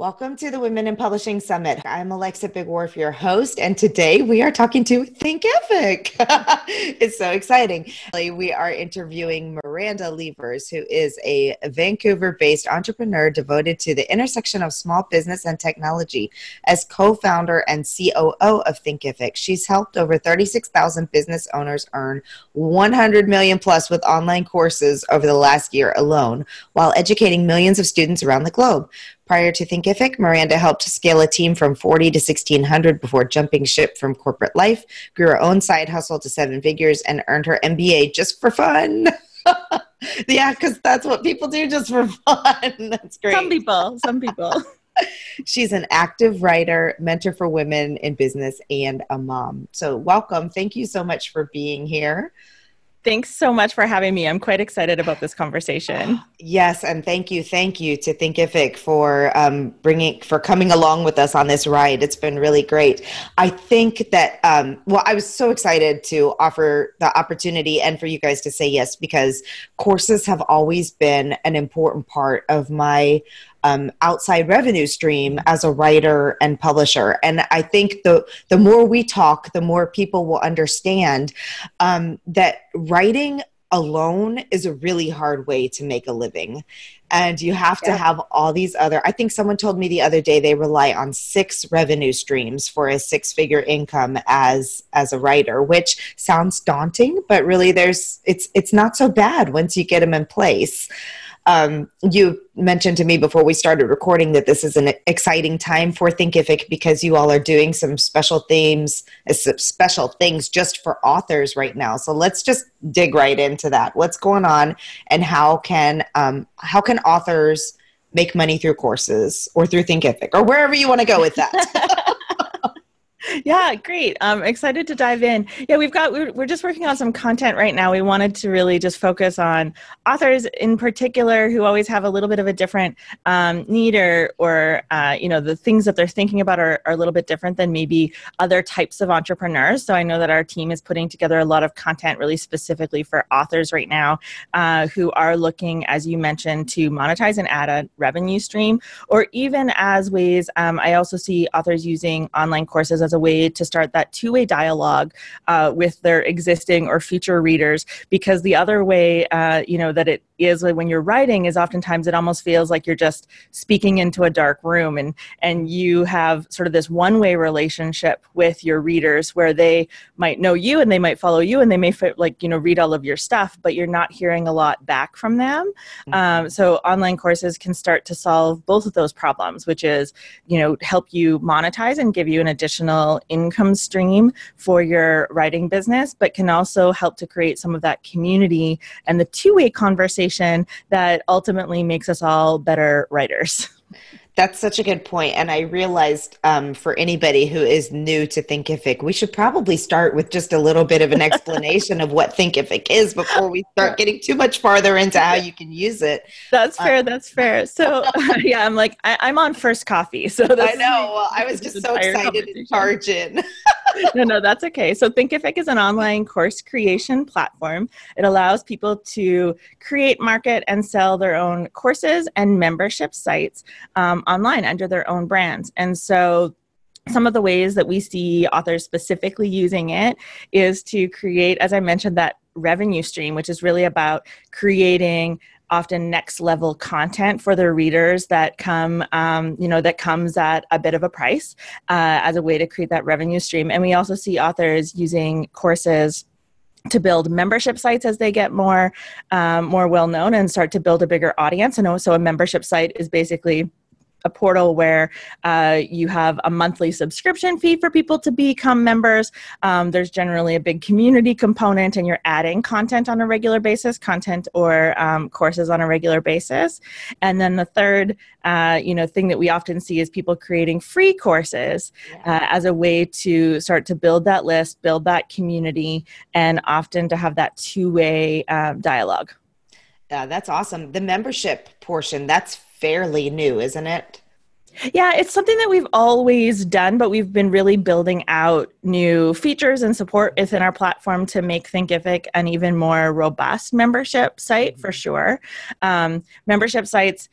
Welcome to the Women in Publishing Summit. I'm Alexa Bigwarfe, your host, and today we are talking to Thinkific. It's so exciting. We are interviewing Miranda Lievers, who is a Vancouver-based entrepreneur devoted to the intersection of small business and technology. As co-founder and COO of Thinkific, she's helped over 36,000 business owners earn 100 million plus with online courses over the last year alone, while educating millions of students around the globe. Prior to Thinkific, Miranda helped scale a team from 40 to 1,600 before jumping ship from corporate life, grew her own side hustle to 7 figures, and earned her MBA just for fun. Yeah, because that's what people do just for fun. That's great. Some people. She's an active writer, mentor for women in business, and a mom. So welcome. Thank you so much for being here. Thanks so much for having me. I'm quite excited about this conversation. Yes, and thank you to Thinkific for coming along with us on this ride. It's been really great. I think that I was so excited to offer the opportunity and for you guys to say yes, because courses have always been an important part of my outside revenue stream as a writer and publisher. And I think the more we talk, the more people will understand that writing alone is a really hard way to make a living. And you have to have all these other, I think someone told me the other day, they rely on 6 revenue streams for a 6-figure income as a writer, which sounds daunting, but really it's not so bad once you get them in place. You mentioned to me before we started recording that this is an exciting time for Thinkific because you all are doing some special things just for authors right now. So let's just dig right into that. What's going on, and how can authors make money through courses or through Thinkific or wherever you want to go with that? Yeah, great. I'm excited to dive in. Yeah, we're just working on some content right now. We wanted to really just focus on authors in particular who always have a little bit of a different need or the things that they're thinking about are a little bit different than maybe other types of entrepreneurs. So I know that our team is putting together a lot of content really specifically for authors right now who are looking, as you mentioned, to monetize and add a revenue stream, or even as ways, I also see authors using online courses as a way to start that two-way dialogue with their existing or future readers, because the other way that it is when you're writing is oftentimes it almost feels like you're just speaking into a dark room, and you have sort of this one-way relationship with your readers where they might know you and they might follow you and they may read all of your stuff, but you're not hearing a lot back from them. Mm-hmm. So online courses can start to solve both of those problems, which is help you monetize and give you an additional income stream for your writing business, but can also help to create some of that community and the two-way conversation that ultimately makes us all better writers. That's such a good point. And I realized for anybody who is new to Thinkific, we should probably start with just a little bit of an explanation of what Thinkific is before we start getting too much farther into how you can use it. That's fair. So yeah, I'm like, I'm on first coffee. So I know. Well, I was just so excited to charge in. No, that's okay. So Thinkific is an online course creation platform. It allows people to create, market, and sell their own courses and membership sites online under their own brands. And so some of the ways that we see authors specifically using it is to create, as I mentioned, that revenue stream, which is really about creating often next level content for their readers that comes at a bit of a price as a way to create that revenue stream. And we also see authors using courses to build membership sites as they get more well known and start to build a bigger audience. And also a membership site is basically a portal where you have a monthly subscription fee for people to become members. There's generally a big community component, and you're adding content on a regular basis, content or courses on a regular basis. And then the third thing that we often see is people creating free courses as a way to start to build that list, build that community, and often to have that two-way dialogue. That's awesome. The membership portion, that's fairly new, isn't it? Yeah, it's something that we've always done, but we've been really building out new features and support within our platform to make Thinkific an even more robust membership site for sure. Membership sites,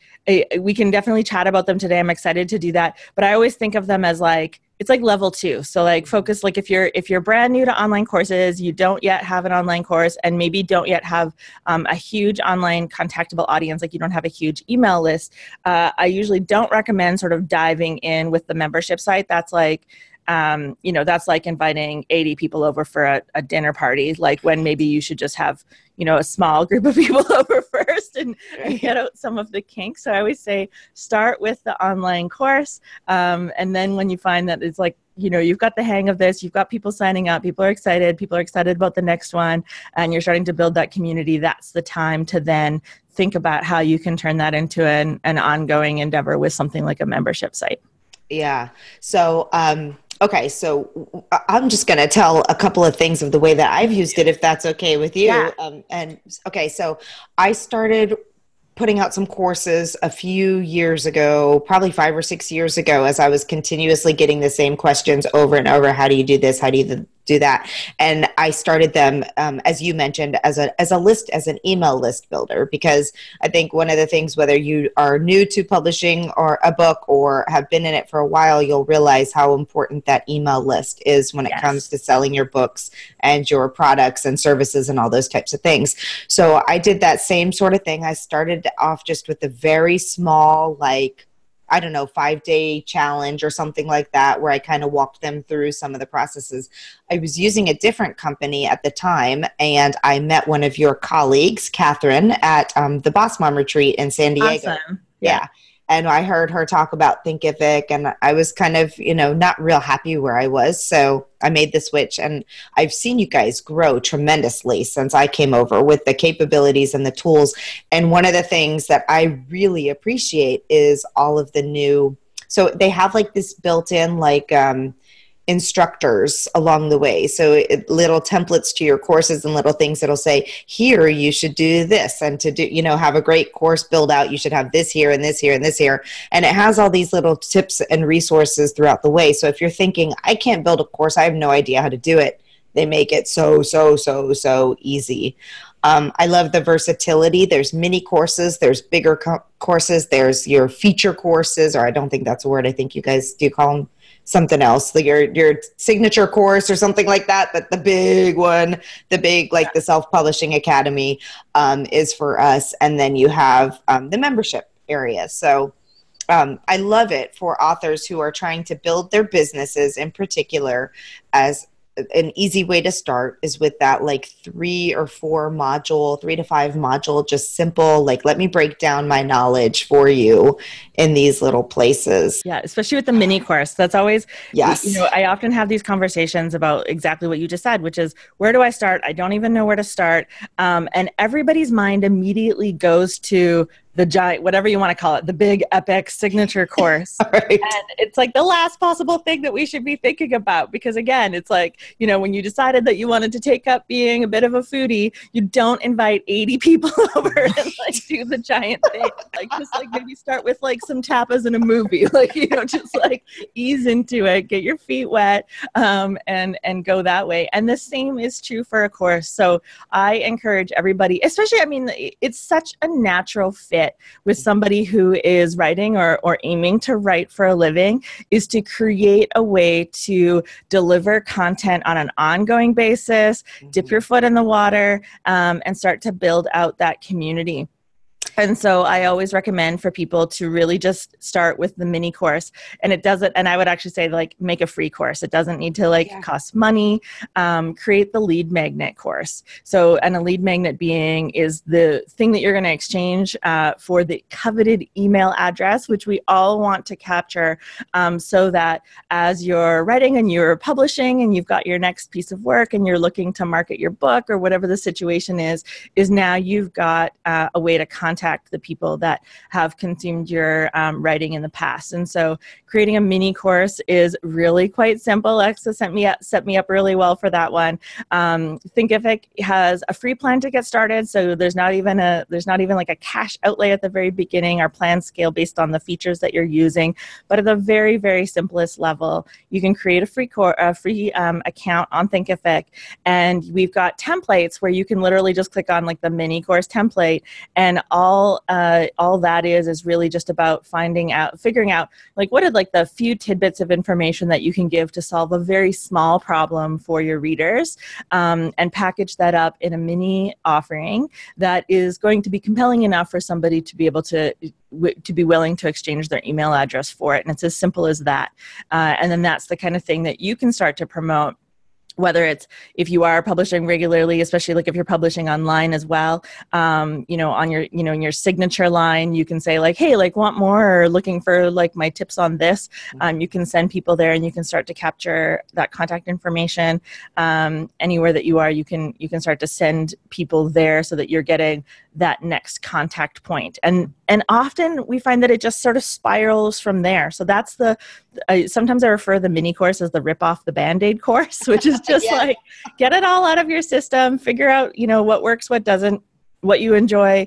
we can definitely chat about them today. I'm excited to do that. But I always think of them as like, it's like level two. So like focus, like if you're brand new to online courses, you don't yet have an online course and maybe don't yet have a huge online contactable audience, like you don't have a huge email list. I usually don't recommend sort of diving in with the membership site. That's like, you know, that's like inviting 80 people over for a dinner party, like when maybe you should just have, you know, a small group of people over first and get out some of the kinks. So I always say, start with the online course. And then when you find that it's like, you know, you've got the hang of this, you've got people signing up, people are excited about the next one, and you're starting to build that community, that's the time to then think about how you can turn that into an ongoing endeavor with something like a membership site. Yeah. So, okay, so I'm just going to tell a couple of things of the way that I've used it, if that's okay with you. Yeah. And okay, so I started putting out some courses a few years ago, probably 5 or 6 years ago, as I was continuously getting the same questions over and over. How do you do this? How do you do that? And I started them, as you mentioned, as an email list builder, because I think one of the things, whether you are new to publishing or a book or have been in it for a while, you'll realize how important that email list is when it comes to selling your books and your products and services and all those types of things. So I did that same sort of thing. I started off just with a very small, like, I don't know, 5-day challenge or something like that, where I kind of walked them through some of the processes. I was using a different company at the time, and I met one of your colleagues, Catherine, at the Boss Mom Retreat in San Diego. Awesome. Yeah. And I heard her talk about Thinkific, and I was kind of, you know, not real happy where I was. So I made the switch, and I've seen you guys grow tremendously since I came over with the capabilities and the tools. And one of the things that I really appreciate is all of the new, so they have like this built in, like, instructors along the way. So little templates to your courses and little things that'll say, here you should do this, and to do, you know, have a great course build out, you should have this here and this here and this here. And it has all these little tips and resources throughout the way. So if you're thinking, I can't build a course, I have no idea how to do it, they make it so easy. I love the versatility. There's mini courses, there's bigger courses, there's your feature courses, or I don't think that's a word. I think you guys do call them something else, like your signature course or something like that. But the big one, like the Self-Publishing Academy is for us. And then you have the membership area. So I love it for authors who are trying to build their businesses in particular. As an easy way to start is with that, like 3 to 5 module, just simple, like, let me break down my knowledge for you in these little places. Yeah. Especially with the mini course. That's always, you know, I often have these conversations about exactly what you just said, which is, where do I start? I don't even know where to start. And everybody's mind immediately goes to the giant, whatever you want to call it, the big epic signature course. And it's like the last possible thing that we should be thinking about, because again, it's like, you know, when you decided that you wanted to take up being a bit of a foodie, you don't invite 80 people over and like do the giant thing. Like just like maybe start with like some tapas and a movie, like, you know, just like ease into it, get your feet wet, and go that way. And the same is true for a course. So I encourage everybody, especially, I mean, it's such a natural fit with somebody who is writing or aiming to write for a living, is to create a way to deliver content on an ongoing basis, dip your foot in the water, and start to build out that community. And so I always recommend for people to really just start with the mini course, and it doesn't, and I would actually say, like, make a free course. It doesn't need to like cost money. Create the lead magnet course. So, and a lead magnet being is the thing that you're going to exchange for the coveted email address, which we all want to capture, so that as you're writing and you're publishing and you've got your next piece of work and you're looking to market your book or whatever the situation is now you've got a way to contact contact the people that have consumed your writing in the past. And so creating a mini course is really quite simple. Alexa set me up really well for that one. Thinkific has a free plan to get started, so there's not even like a cash outlay at the very beginning. Our plans scale based on the features that you're using, but at the very, very simplest level, you can create a free account on Thinkific, and we've got templates where you can literally just click on like the mini course template, and all that is really just about figuring out like what are like the few tidbits of information that you can give to solve a very small problem for your readers, and package that up in a mini offering that is going to be compelling enough for somebody to be able to be willing to exchange their email address for it. And it's as simple as that. And then that's the kind of thing that you can start to promote, whether it's if you are publishing regularly, especially like if you're publishing online as well, you know, on your, you know, in your signature line, you can say like, hey, like want more, or looking for like my tips on this. You can send people there, and you can start to capture that contact information. Anywhere that you are, you can start to send people there so that you're getting that next contact point. And often we find that it just sort of spirals from there. So that's the, sometimes I refer the mini course as the rip off the Band-Aid course, which is just like, get it all out of your system, figure out, you know, what works, what doesn't, what you enjoy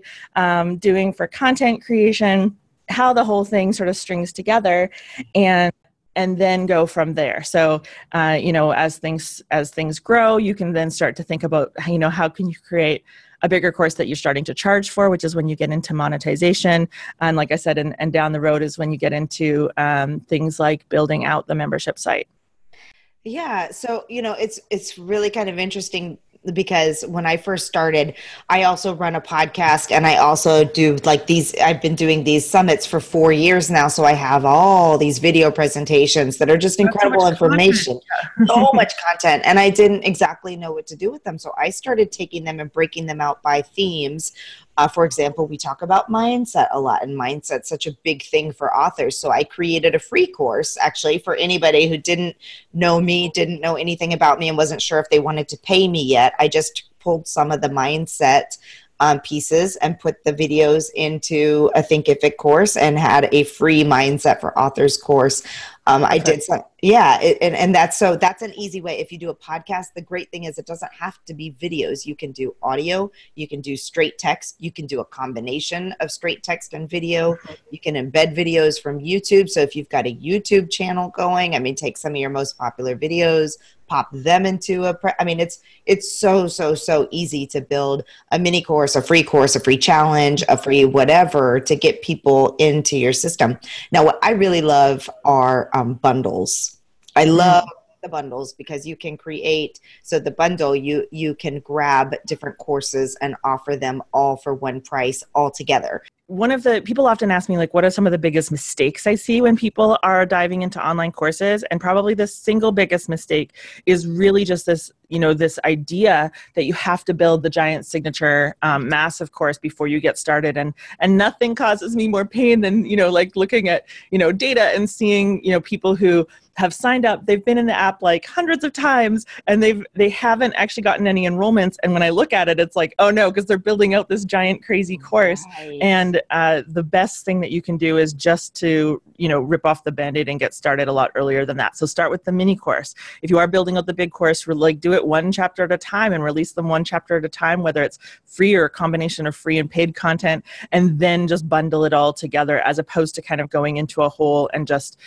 doing for content creation, how the whole thing sort of strings together, and then go from there. So, you know, as things grow, you can then start to think about, you know, how can you create a bigger course that you're starting to charge for, which is when you get into monetization. And like I said, and down the road is when you get into things like building out the membership site. Yeah. So, you know, it's really kind of interesting, because when I first started, I also run a podcast, and I also do like these, I've been doing these summits for 4 years now. So I have all these video presentations that are just incredible information, so much content. And I didn't exactly know what to do with them. So I started taking them and breaking them out by themes. For example, we talk about mindset a lot, and mindset's such a big thing for authors. So I created a free course actually for anybody who didn't know me, didn't know anything about me, and wasn't sure if they wanted to pay me yet. I just pulled some of the mindset pieces and put the videos into a Thinkific course, and had a free mindset for authors course. I did some, yeah. And that's, so that's an easy way. If you do a podcast, the great thing is it doesn't have to be videos. You can do audio, you can do straight text, you can do a combination of straight text and video. You can embed videos from YouTube. So if you've got a YouTube channel going, I mean, take some of your most popular videos, pop them into a, I mean, it's so, so, so easy to build a mini course, a free challenge, a free whatever to get people into your system. Now, what I really love are bundles. I love the bundles, because you can create, so the bundle, you can grab different courses and offer them all for one price all together. One of the people often ask me, like, what are some of the biggest mistakes I see when people are diving into online courses? And probably the single biggest mistake is really just this, you know, this idea that you have to build the giant signature massive course before you get started. And nothing causes me more pain than, you know, like looking at, you know, data and seeing, you know, people who have signed up, they've been in the app like hundreds of times, and they haven't actually gotten any enrollments. And when I look at it, it's like, oh no, because they're building out this giant crazy course. Nice. And the best thing that you can do is just to, you know, rip off the Band-Aid and get started a lot earlier than that. So start with the mini course. If you are building out the big course, like do it one chapter at a time and release them one chapter at a time, whether it's free or a combination of free and paid content, and then just bundle it all together, as opposed to kind of going into a hole and just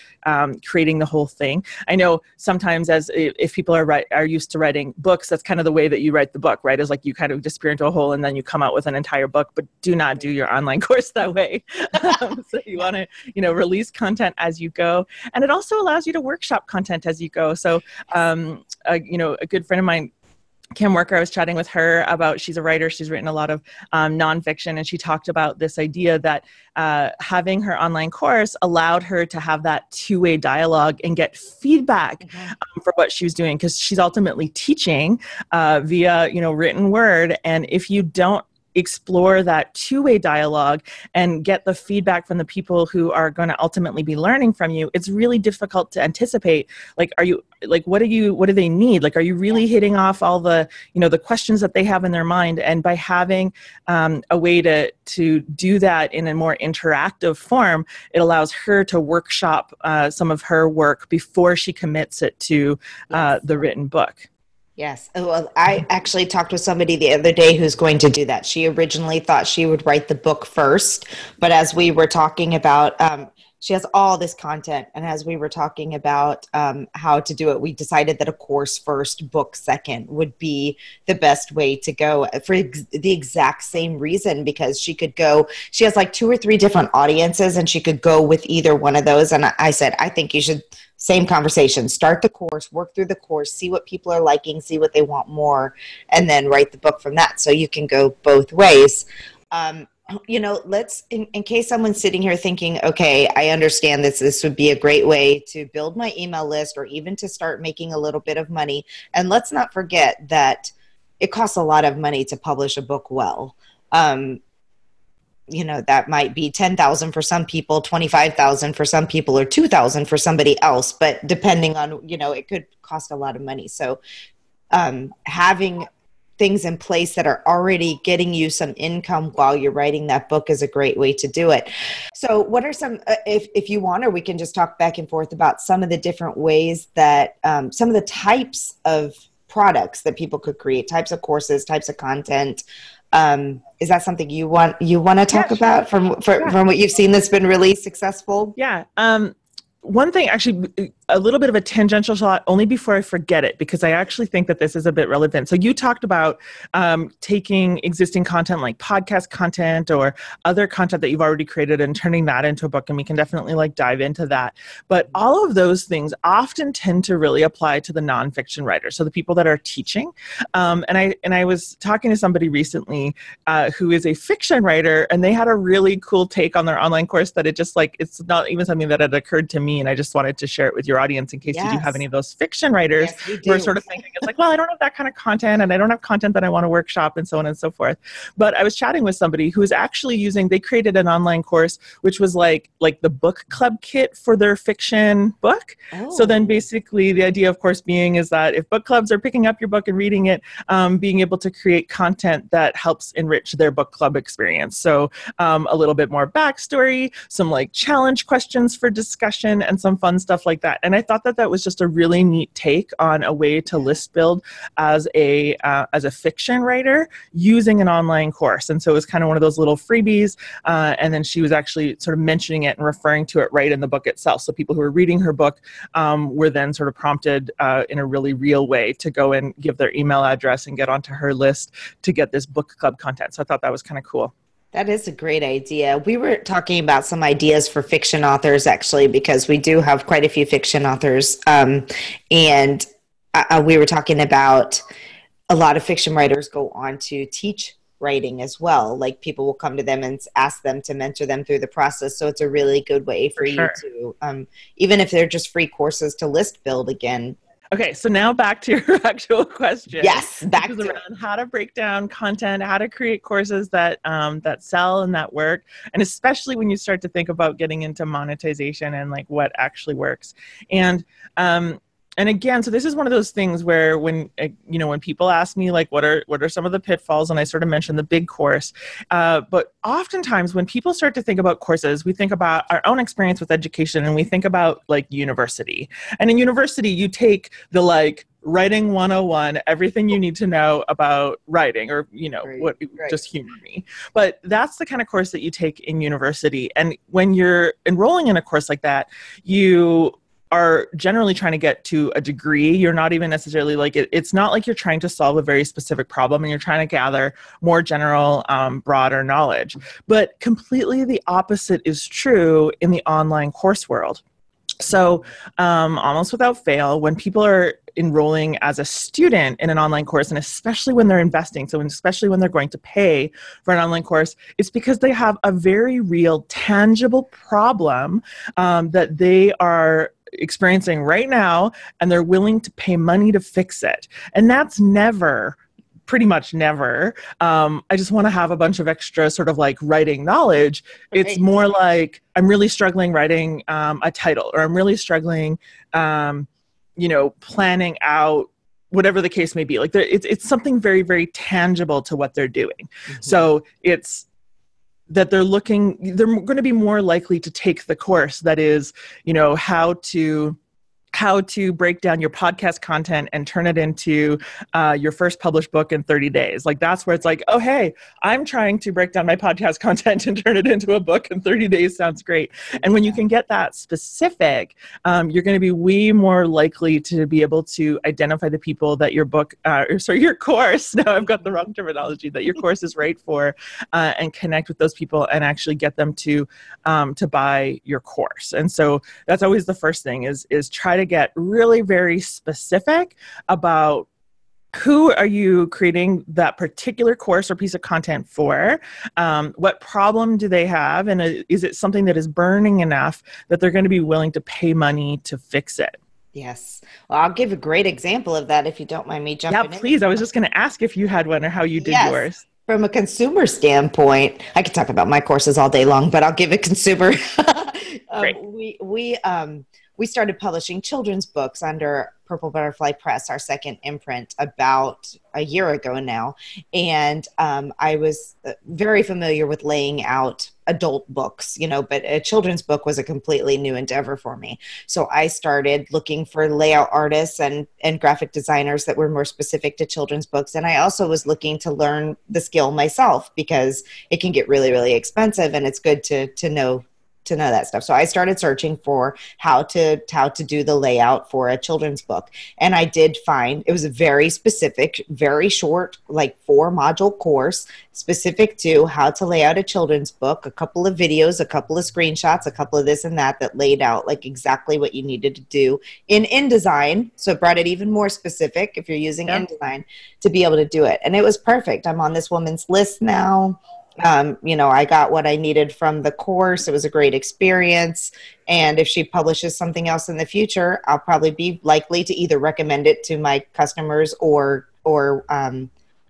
creating the whole thing. I know sometimes if people are used to writing books, that's kind of the way that you write the book, right? Is like you kind of disappear into a hole and then you come out with an entire book, but do not do your online course that way. So you want to, you know, release content as you go. And it also allows you to workshop content as you go. So, you know, a good friend of mine, Kim Worker, I was chatting with her about, she's a writer, she's written a lot of nonfiction, and she talked about this idea that having her online course allowed her to have that two-way dialogue and get feedback for what she was doing, because she's ultimately teaching via, you know, written word. And if you don't explore that two-way dialogue and get the feedback from the people who are going to ultimately be learning from you, it's really difficult to anticipate. Like, are you, like, what do they need? Like, are you really hitting off all the, you know, the questions that they have in their mind? And by having a way to do that in a more interactive form, it allows her to workshop some of her work before she commits it to the written book. Yes. Oh, well, I actually talked with somebody the other day who's going to do that. She originally thought she would write the book first, but as we were talking about, she has all this content, and as we were talking about how to do it, we decided that a course first, book second would be the best way to go for the exact same reason, because she could go, she has like 2 or 3 different audiences, and she could go with either one of those. And I said, I think you should, same conversation, start the course, work through the course, see what people are liking, see what they want more, and then write the book from that. So you can go both ways. You know, let's, in case someone's sitting here thinking, okay, I understand this, this would be a great way to build my email list or even to start making a little bit of money. And let's not forget that it costs a lot of money to publish a book well. You know, that might be $10,000 for some people, $25,000 for some people, or $2,000 for somebody else. But depending on, you know, it could cost a lot of money. So having things in place that are already getting you some income while you're writing that book is a great way to do it. So what are some, if you want, or we can just talk back and forth about some of the different ways that, some of the types of products that people could create, types of courses, types of content. Is that something you want to talk about from what you've seen that's been really successful? Yeah. One thing, actually, a little bit of a tangential thought, only before I forget it, because I actually think that this is a bit relevant. So you talked about taking existing content like podcast content or other content that you've already created and turning that into a book, and we can definitely like dive into that. But all of those things often tend to really apply to the nonfiction writer, so the people that are teaching. And I was talking to somebody recently who is a fiction writer, and they had a really cool take on their online course that it just like, it's not even something that had occurred to me. And I just wanted to share it with your audience in case you do have any of those fiction writers who are sort of thinking, it's like, well, I don't have that kind of content, and I don't have content that I want to workshop, and so on and so forth. But I was chatting with somebody who is actually using, they created an online course, which was like the book club kit for their fiction book. Oh. So then basically the idea, of course, being is that if book clubs are picking up your book and reading it, being able to create content that helps enrich their book club experience. So a little bit more backstory, some like challenge questions for discussion, and some fun stuff like that. And I thought that that was just a really neat take on a way to list build as a fiction writer using an online course. And so it was kind of one of those little freebies. And then she was actually sort of mentioning it and referring to it right in the book itself. So people who were reading her book were then sort of prompted in a really real way to go and give their email address and get onto her list to get this book club content. So I thought that was kind of cool. That is a great idea. We were talking about some ideas for fiction authors, actually, because we do have quite a few fiction authors. And we were talking about a lot of fiction writers go on to teach writing as well. Like people will come to them and ask them to mentor them through the process. So it's a really good way for you to, even if they're just free courses, to list build again. Okay, so now back to your actual question. Yes, back to around how to break down content, how to create courses that that sell and that work, and especially when you start to think about getting into monetization and like what actually works. And again, so this is one of those things where when, you know, when people ask me, like, what are some of the pitfalls? And I sort of mentioned the big course. But oftentimes when people start to think about courses, we think about our own experience with education, and we think about like university. And in university, you take the like writing 101, everything you need to know about writing, or, you know, just humor me. But that's the kind of course that you take in university. And when you're enrolling in a course like that, you are generally trying to get to a degree. You're not even necessarily like, it's not like you're trying to solve a very specific problem, and you're trying to gather more general, broader knowledge. But completely the opposite is true in the online course world. So almost without fail, when people are enrolling as a student in an online course, and especially when they're investing, so especially when they're going to pay for an online course, it's because they have a very real, tangible problem that they are experiencing right now, and they're willing to pay money to fix it. And that's never pretty much never. I just want to have a bunch of extra sort of like writing knowledge. Right. It's more like I'm really struggling writing a title, or I'm really struggling, you know, planning out whatever the case may be. Like it's something very, very tangible to what they're doing. Mm-hmm. So it's that they're going to be more likely to take the course that is, you know, how to break down your podcast content and turn it into your first published book in 30 days. Like that's where it's like, oh, hey, I'm trying to break down my podcast content and turn it into a book in 30 days. Sounds great. And when you can get that specific, you're going to be way more likely to be able to identify the people that your book, your course, now I've got the wrong terminology, that your course is right for, and connect with those people and actually get them to buy your course. And so that's always the first thing is try to get really very specific about who are you creating that particular course or piece of content for, what problem do they have, and is it something that is burning enough that they're going to be willing to pay money to fix it? Yes. Well, I'll give a great example of that if you don't mind me jumping in. Yeah, please. I was just going to ask if you had one or how you did yours. From a consumer standpoint, I could talk about my courses all day long, but I'll give a consumer. We started publishing children's books under Purple Butterfly Press, our second imprint, about a year ago now. And I was very familiar with laying out adult books, you know, but a children's book was a completely new endeavor for me. So I started looking for layout artists and graphic designers that were more specific to children's books. And I also was looking to learn the skill myself because it can get really, really expensive, and it's good to know that stuff. So I started searching for how to do the layout for a children's book. And I did find, it was a very specific, very short, like 4-module course specific to how to lay out a children's book, a couple of videos, a couple of screenshots, a couple of this and that laid out like exactly what you needed to do in InDesign. So it brought it even more specific if you're using InDesign to be able to do it. And it was perfect. I'm on this woman's list now. You know, I got what I needed from the course. It was a great experience. And if she publishes something else in the future, I'll probably be likely to either recommend it to my customers or go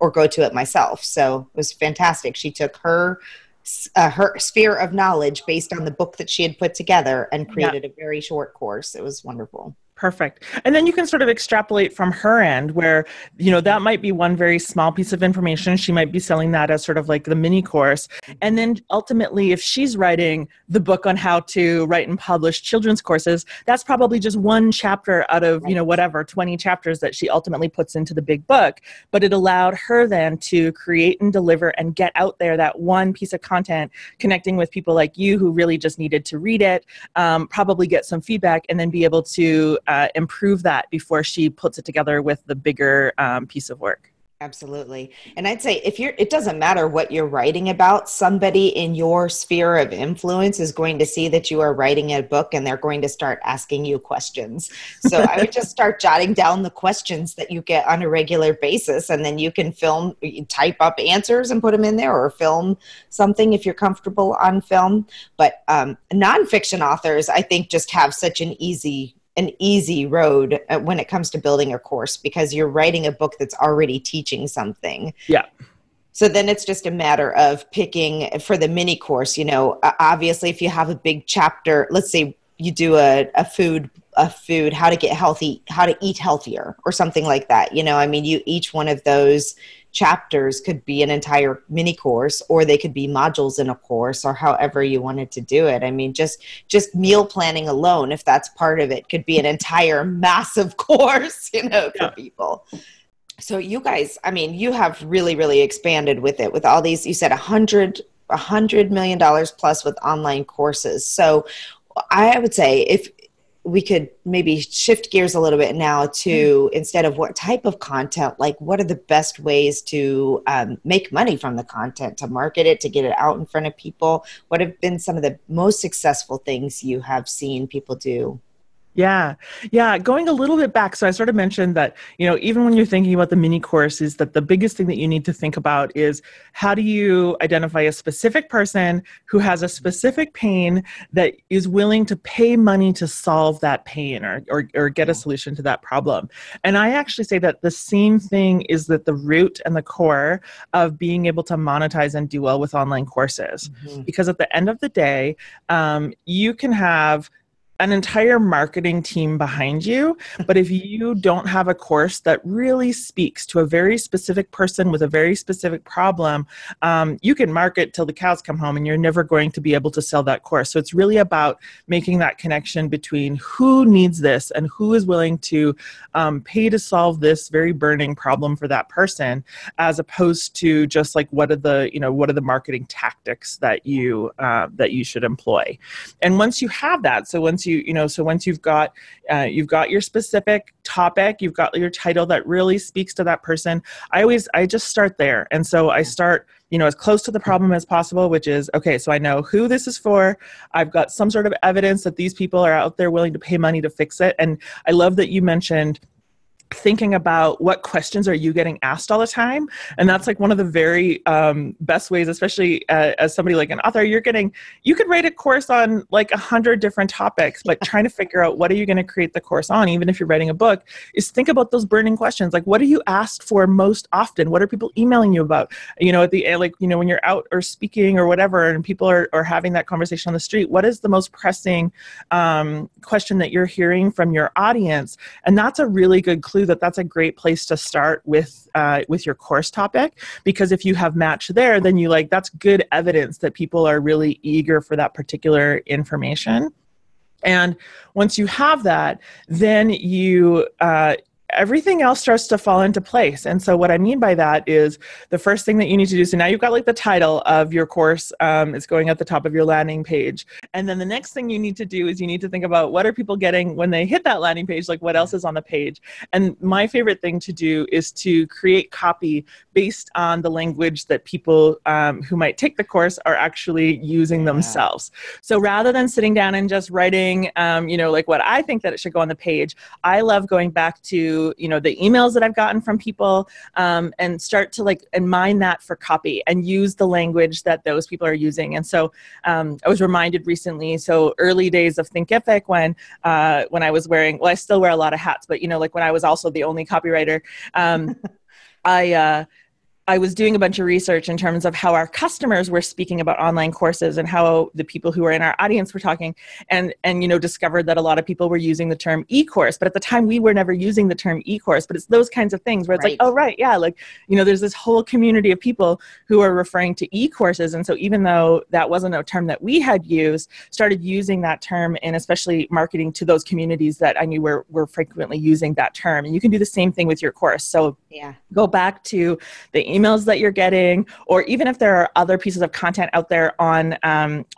to it myself. So it was fantastic. She took her sphere of knowledge based on the book that she had put together and created a very short course. It was wonderful. Perfect. And then you can sort of extrapolate from her end where, you know, that might be one very small piece of information. She might be selling that as sort of like the mini course. And then ultimately, if she's writing the book on how to write and publish children's courses, that's probably just one chapter out of, you know, whatever, 20 chapters that she ultimately puts into the big book. But it allowed her then to create and deliver and get out there that one piece of content, connecting with people like you who really just needed to read it, probably get some feedback, and then be able to improve that before she puts it together with the bigger piece of work. Absolutely. And I'd say it doesn't matter what you're writing about, somebody in your sphere of influence is going to see that you are writing a book, and they're going to start asking you questions. So I would just start jotting down the questions that you get on a regular basis, and then you type up answers and put them in there, or film something if you're comfortable on film. But nonfiction authors, I think, just have such an easy road when it comes to building a course, because you're writing a book that's already teaching something. Yeah. So then it's just a matter of picking for the mini course, you know, obviously if you have a big chapter, let's say you do a food, how to get healthy, how to eat healthier or something like that. You know, I mean, each one of those chapters could be an entire mini course, or they could be modules in a course, or however you wanted to do it. I mean, just meal planning alone, if that's part of it, could be an entire massive course, you know, for people. So you guys, I mean, you have really, really expanded with it, with all these, you said $100 million plus with online courses. So I would say if we could maybe shift gears a little bit now to, instead of what type of content, like what are the best ways to make money from the content, to market it, to get it out in front of people? What have been some of the most successful things you have seen people do? Yeah. Going a little bit back. So I sort of mentioned that, you know, even when you're thinking about the mini course is that the biggest thing that you need to think about is how do you identify a specific person who has a specific pain that is willing to pay money to solve that pain or get a solution to that problem. And I actually say that the same thing is that the root and the core of being able to monetize and do well with online courses, because at the end of the day, you can have an entire marketing team behind you, but if you don't have a course that really speaks to a very specific person with a very specific problem, you can market till the cows come home and you're never going to be able to sell that course. So it's really about making that connection between who needs this and who is willing to pay to solve this very burning problem for that person, as opposed to just like what are the marketing tactics that you should employ. And once you have that, once you've got your specific topic, you've got your title that really speaks to that person. I just start there. And so I start, as close to the problem as possible, which is, okay, so I know who this is for. I've got some sort of evidence that these people are out there willing to pay money to fix it. And I love that you mentioned thinking about what questions are you getting asked all the time. And that's like one of the very best ways, especially as somebody like an author, you could write a course on like 100 different topics, but trying to figure out what are you going to create the course on, even if you're writing a book, is think about those burning questions. Like, what are you asked for most often? What are people emailing you about? When you're out or speaking or whatever, and people are having that conversation on the street, what is the most pressing question that you're hearing from your audience? And that's a really good clue that's a great place to start with your course topic, because if you have match there, then that's good evidence that people are really eager for that particular information. And once you have that, then you everything else starts to fall into place. And so what I mean by that is the first thing that you need to do. So now you've got the title of your course. It's going at the top of your landing page. And then the next thing you need to do is you need to think about what are people getting when they hit that landing page, like what else is on the page. And my favorite thing to do is to create copy based on the language that people who might take the course are actually using themselves. So rather than sitting down and just writing, what I think that it should go on the page, I love going back to the emails that I've gotten from people and start to and mine that for copy and use the language that those people are using. And so I was reminded recently, so early days of Thinkific when I was wearing, I still wear a lot of hats, but when I was also the only copywriter, I was doing a bunch of research in terms of how our customers were speaking about online courses and how the people who were in our audience were talking, and discovered that a lot of people were using the term e-course, but at the time we were never using the term e-course, but it's those kinds of things where it's right. There's this whole community of people who are referring to e-courses. And so even though that wasn't a term that we had used, started using that term and especially marketing to those communities that I knew were frequently using that term. And you can do the same thing with your course. So go back to the emails that you're getting, or even if there are other pieces of content out there on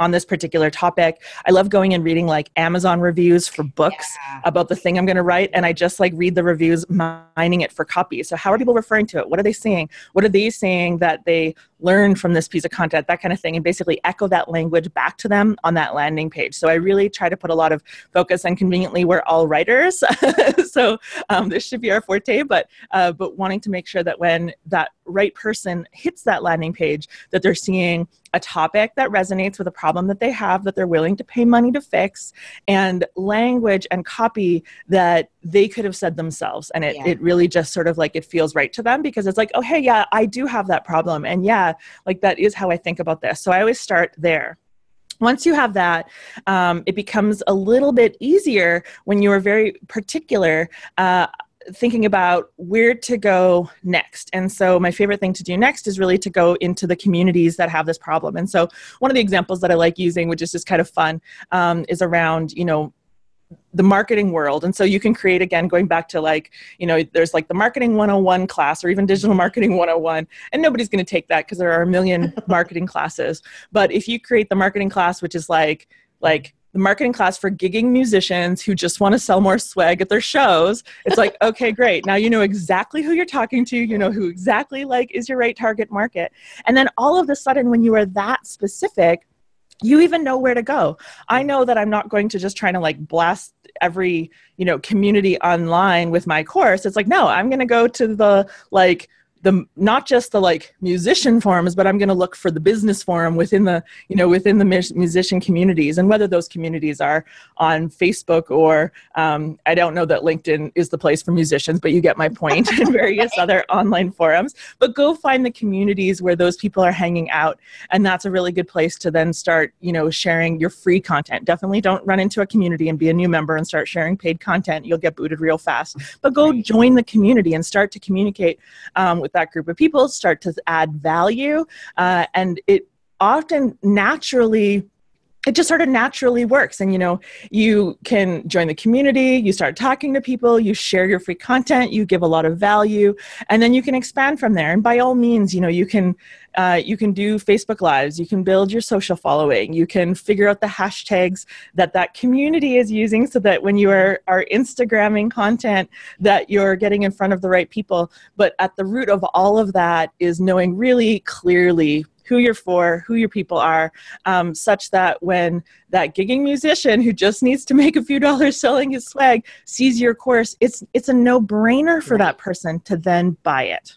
this particular topic. I love going and reading Amazon reviews for books about the thing I'm going to write. And I just read the reviews, mining it for copy. So how are people referring to it? What are they saying? What are they saying that they learned from this piece of content, that kind of thing, and basically echo that language back to them on that landing page. So I really try to put a lot of focus, and conveniently we're all writers. So this should be our forte, but wanting to make sure that when that right person hits that landing page, that they're seeing a topic that resonates with a problem that they have, that they're willing to pay money to fix, and language and copy that they could have said themselves. And it really just sort of it feels right to them, because it's oh, hey, yeah, I do have that problem. And that is how I think about this. So I always start there. Once you have that, it becomes a little bit easier when you are very particular, thinking about where to go next. And so my favorite thing to do next is really to go into the communities that have this problem. And so one of the examples that I like using, which is just kind of fun, is around, the marketing world. And so you can create, again, going back to there's the marketing 101 class, or even digital marketing 101, and nobody's going to take that because there are a million marketing classes. But if you create the marketing class, which is the marketing class for gigging musicians who just want to sell more swag at their shows, it's okay, great. Now you know exactly who you're talking to. You know who exactly is your right target market. And then all of a sudden, when you are that specific, you even know where to go. I know that I'm not going to just try to blast every, you know, community online with my course. It's like, no, I'm going to go to the, like, the, not just the like musician forums, but I'm going to look for the business forum within the, you know, within the musician communities, and whether those communities are on Facebook or I don't know that LinkedIn is the place for musicians, but you get my point, and various other online forums. But go find the communities where those people are hanging out, and that's a really good place to then start, you know, sharing your free content. Definitely don't run into a community and be a new member and start sharing paid content. You'll get booted real fast. But go join the community and start to communicate with that group of people, start to add value, and it often naturally, it just sort of naturally works. And, you know, you can join the community, you start talking to people, you share your free content, you give a lot of value, and then you can expand from there. And by all means, you know, you can do Facebook Lives, you can build your social following, you can figure out the hashtags that that community is using so that when you are Instagramming content that you're getting in front of the right people. But at the root of all of that is knowing really clearly who you're for, who your people are, such that when that gigging musician who just needs to make a few dollars selling his swag sees your course, it's a no-brainer for that person to then buy it.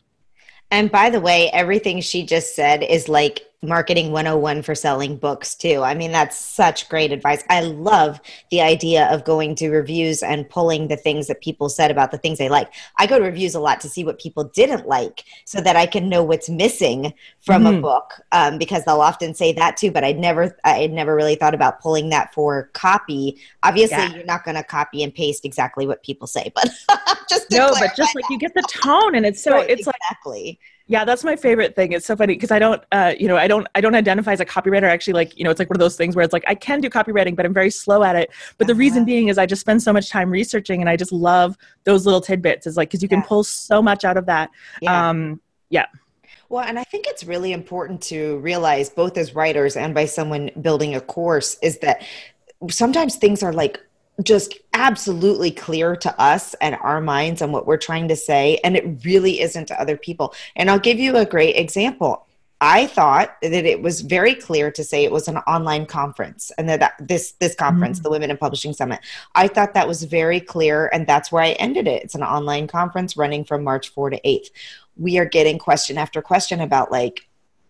And by the way, everything she just said is like marketing 101 for selling books too. I mean, that's such great advice. I love the idea of going to reviews and pulling the things that people said about the things they like. I go to reviews a lot to see what people didn't like so that I can know what's missing from a book, because they'll often say that too, but I'd never really thought about pulling that for copy. Obviously, you're not going to copy and paste exactly what people say, but just to clarify, but just like that. You get the tone, and it's so right, it's exactly. Like yeah, that's my favorite thing. It's so funny because I don't, you know, I don't identify as a copywriter. Actually, like, you know, it's like one of those things where it's like I can do copywriting, but I'm very slow at it. But the reason being is I just spend so much time researching, and I just love those little tidbits. It's like because you can pull so much out of that. Well, and I think it's really important to realize, both as writers and by someone building a course, is that sometimes things are like just absolutely clear to us and our minds and what we're trying to say, and it really isn't to other people. And I'll give you a great example. I thought that it was very clear to say it was an online conference, and that this conference, the Women in Publishing Summit, I thought that was very clear, and that's where I ended it. It's an online conference running from March 4 to 8. We are getting question after question about, like,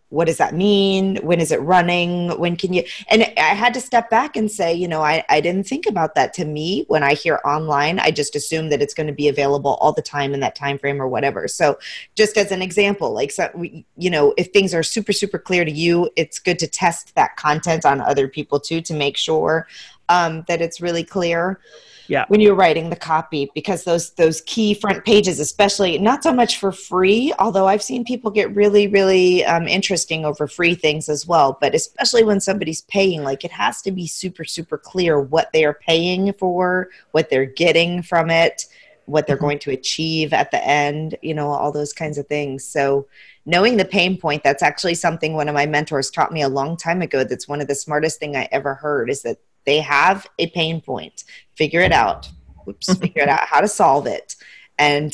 what does that mean? When is it running? When can you? And I had to step back and say, you know, I didn't think about that. To me, when I hear online, I just assume that it's going to be available all the time in that time frame or whatever. So just as an example, like, so we, you know, if things are super, super clear to you, it's good to test that content on other people too, to make sure that it's really clear. Yeah. When you're writing the copy, because those key front pages, especially, not so much for free, although I've seen people get really, really interesting over free things as well. But especially when somebody's paying, like, it has to be super, super clear what they are paying for, what they're getting from it, what they're going to achieve at the end, you know, all those kinds of things. So knowing the pain point, that's actually something one of my mentors taught me a long time ago. That's one of the smartest thing I ever heard, is that they have a pain point. Figure it out. Whoops, figure it out how to solve it. And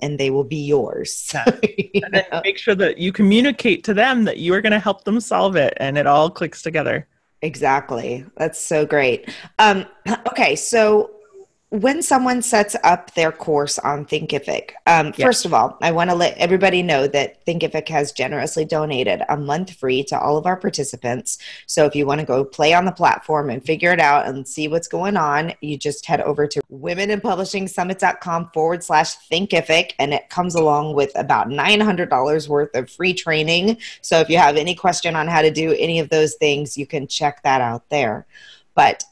they will be yours. You and then make sure that you communicate to them that you are going to help them solve it, and it all clicks together. Exactly. That's so great. Okay, so when someone sets up their course on Thinkific, first of all, I want to let everybody know that Thinkific has generously donated a month free to all of our participants. So if you want to go play on the platform and figure it out and see what's going on, you just head over to womeninpublishingsummit.com/Thinkific, and it comes along with about $900 worth of free training. So if you have any question on how to do any of those things, you can check that out there. But,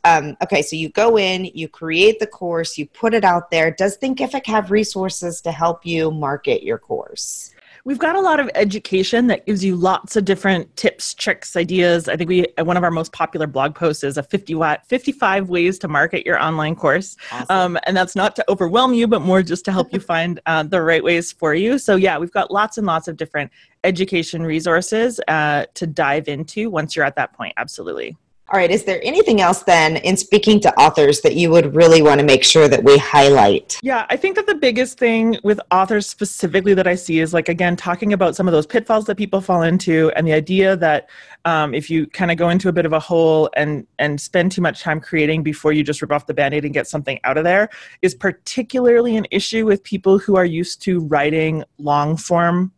okay, so you go in, you create the course, you put it out there. Does Thinkific have resources to help you market your course? We've got a lot of education that gives you lots of different tips, tricks, ideas. I think one of our most popular blog posts is a 55 ways to market your online course. Awesome. And that's not to overwhelm you, but more just to help you find the right ways for you. So yeah, we've got lots and lots of different education resources to dive into once you're at that point. Absolutely. All right. Is there anything else then in speaking to authors that you would really want to make sure that we highlight? Yeah, I think that the biggest thing with authors specifically that I see is, like, again, talking about some of those pitfalls that people fall into, and the idea that if you kind of go into a bit of a hole and spend too much time creating before you just rip off the Band-Aid and get something out of there, is particularly an issue with people who are used to writing long form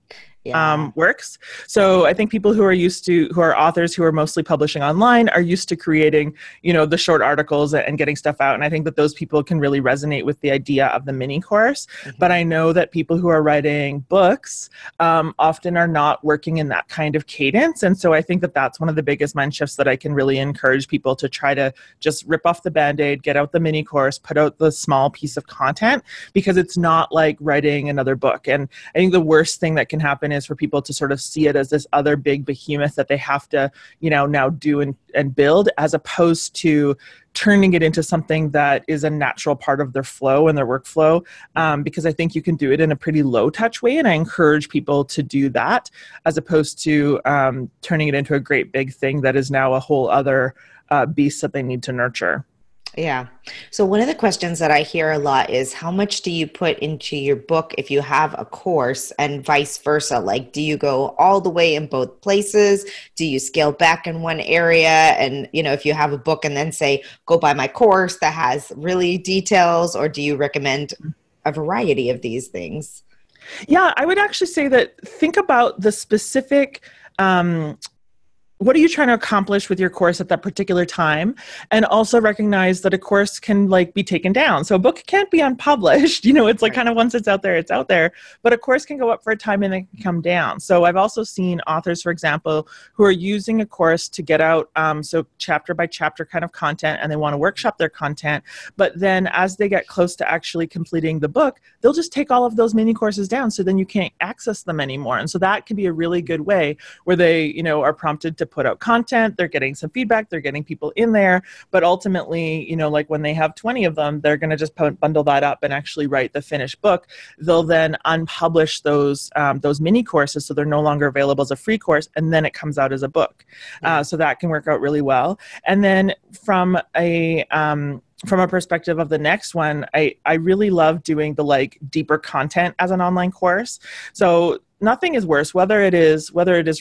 works. So I think people who are used to, who are authors who are mostly publishing online, are used to creating, you know, the short articles and getting stuff out. And I think that those people can really resonate with the idea of the mini course. Mm-hmm. But I know that people who are writing books often are not working in that kind of cadence. And so I think that that's one of the biggest mind shifts that I can really encourage people to try to just rip off the Band-Aid, get out the mini course, put out the small piece of content, because it's not like writing another book. And I think the worst thing that can happen is for people to sort of see it as this other big behemoth that they have to, you know, now do and build, as opposed to turning it into something that is a natural part of their flow and their workflow, because I think you can do it in a pretty low touch way. And I encourage people to do that, as opposed to turning it into a great big thing that is now a whole other beast that they need to nurture. Yeah. So one of the questions that I hear a lot is, how much do you put into your book if you have a course, and vice versa? Like, do you go all the way in both places? Do you scale back in one area? And, you know, if you have a book and then say, go buy my course that has really details, or do you recommend a variety of these things? Yeah, I would actually say that, think about the specific, what are you trying to accomplish with your course at that particular time? And also recognize that a course can, like, be taken down. So a book can't be unpublished. You know, it's like, kind of, once it's out there, it's out there. But a course can go up for a time and then come down. So I've also seen authors, for example, who are using a course to get out so chapter by chapter kind of content, and they want to workshop their content. But then as they get close to actually completing the book, they'll just take all of those mini courses down. So then you can't access them anymore. And so that can be a really good way where they, you know, are prompted to put out content, they're getting some feedback, they're getting people in there, but ultimately, you know, like when they have 20 of them, they're going to just bundle that up and actually write the finished book. They'll then unpublish those mini courses, so they're no longer available as a free course, and then it comes out as a book. So that can work out really well. And then from a perspective of the next one, I really love doing the, like, deeper content as an online course. So nothing is worse, whether it is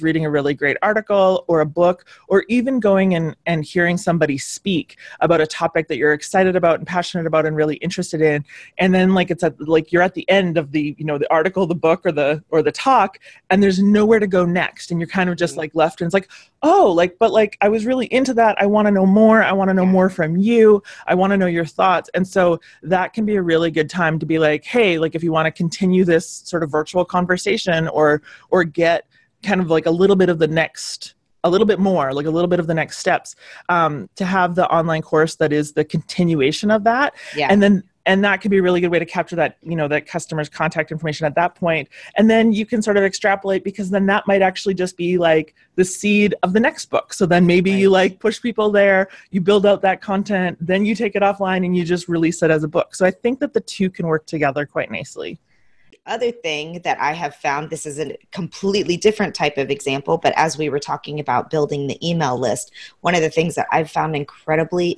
reading a really great article or a book, or even going and hearing somebody speak about a topic that you're excited about and passionate about and really interested in. And then, like, it's like you're at the end of the, you know, the article, the book, or the talk, and there's nowhere to go next. And you're kind of just, like, left. And it's like, oh, like, but, like, I was really into that. I want to know more. I want to know more from you. I want to know your thoughts. And so that can be a really good time to be like, hey, like, if you want to continue this sort of virtual conversation, or get kind of like a little bit of the next steps, to have the online course that is the continuation of that. Yeah. And that could be a really good way to capture that, you know, that customer's contact information at that point. And then you can sort of extrapolate, because then that might actually just be like the seed of the next book. So then maybe you, like, push people there, you build out that content, then you take it offline and you just release it as a book. So I think that the two can work together quite nicely. Other thing that I have found, this is a completely different type of example, but as we were talking about building the email list, one of the things that I've found incredibly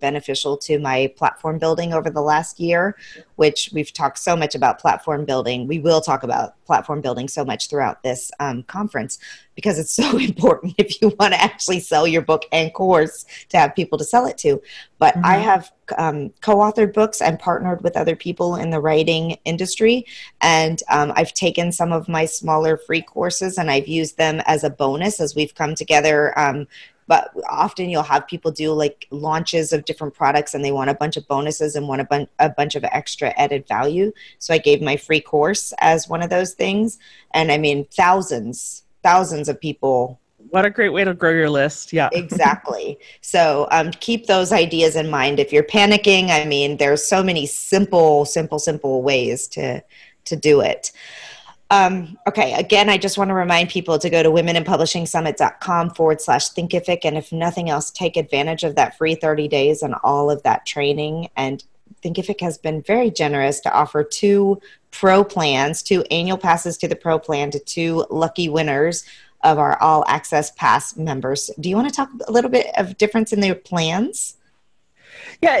beneficial to my platform building over the last year, which we've talked so much about platform building. We will talk about platform building so much throughout this conference, because it's so important if you want to actually sell your book and course, to have people to sell it to. But I have co-authored books and partnered with other people in the writing industry. And I've taken some of my smaller free courses and I've used them as a bonus as we've come together. But often you'll have people do, like, launches of different products and they want a bunch of bonuses and want a bunch of extra added value. So I gave my free course as one of those things. And I mean, thousands of people. What a great way to grow your list. Yeah, exactly. So keep those ideas in mind. If you're panicking, I mean, there's so many simple ways to do it. Okay. Again, I just want to remind people to go to womeninpublishingsummit.com/Thinkific. And if nothing else, take advantage of that free 30 days and all of that training. And Thinkific has been very generous to offer 2 pro plans, 2 annual passes to the pro plan to 2 lucky winners of our All Access Pass members. Do you want to talk a little bit of difference in their plans? Yeah,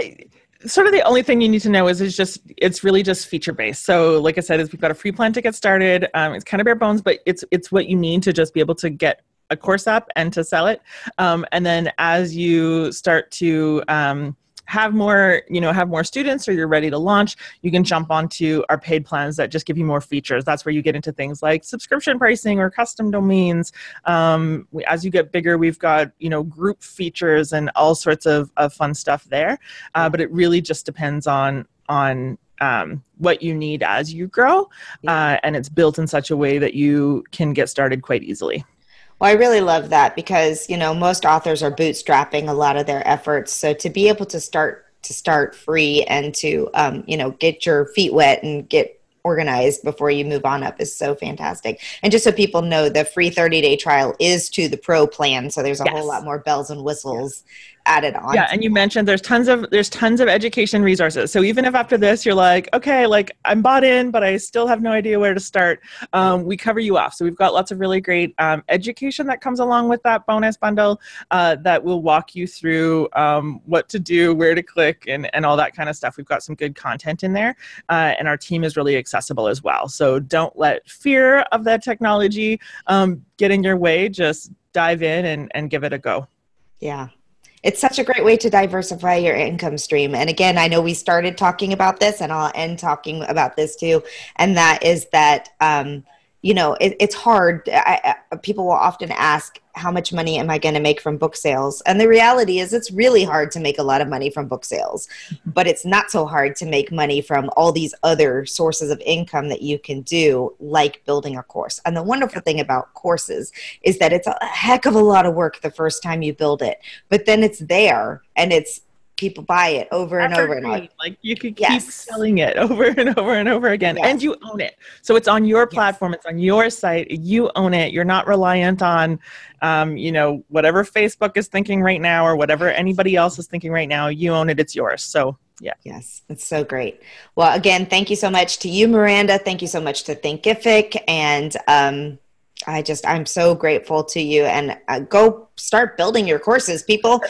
sort of the only thing you need to know is just, it's really just feature based. So like I said, we've got a free plan to get started. It's kind of bare bones, but it's what you need to just be able to get a course up and to sell it. And then as you start to have more students, or you're ready to launch, you can jump onto our paid plans that just give you more features. That's where you get into things like subscription pricing or custom domains. As you get bigger, we've got, group features and all sorts of fun stuff there. But it really just depends on what you need as you grow. And it's built in such a way that you can get started quite easily. Well, I really love that because, most authors are bootstrapping a lot of their efforts. So to be able to start free and to, get your feet wet and get organized before you move on up is so fantastic. And just so people know, the free 30-day trial is to the pro plan. So there's a whole lot more bells and whistles added on. Yeah. And you mentioned there's tons of education resources. So even if after this, you're like, okay, I'm bought in, but I still have no idea where to start. We cover you off. So we've got lots of really great education that comes along with that bonus bundle that will walk you through what to do, where to click, and all that kind of stuff. We've got some good content in there. And our team is really accessible as well. So don't let fear of that technology get in your way. Just dive in and give it a go. Yeah. It's such a great way to diversify your income stream. And again, I know we started talking about this, and I'll end talking about this too. And that is that, it's hard. People will often ask, how much money am I going to make from book sales? And the reality is it's really hard to make a lot of money from book sales, but it's not so hard to make money from all these other sources of income that you can do, like building a course. And the wonderful thing about courses is that it's a heck of a lot of work the first time you build it, but then it's there and it's people buy it over and over and over. Like you could keep selling it over and over and over again. Yes. And you own it. So it's on your platform. Yes. It's on your site. You own it. You're not reliant on, whatever Facebook is thinking right now or whatever anybody else is thinking right now. You own it. It's yours. So yeah. Yes. It's so great. Well, again, thank you so much to you, Miranda. Thank you so much to Thinkific. And, I'm so grateful to you, and go start building your courses, people.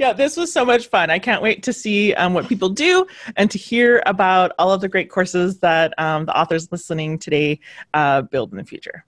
Yeah, this was so much fun. I can't wait to see what people do and to hear about all of the great courses that the authors listening today build in the future.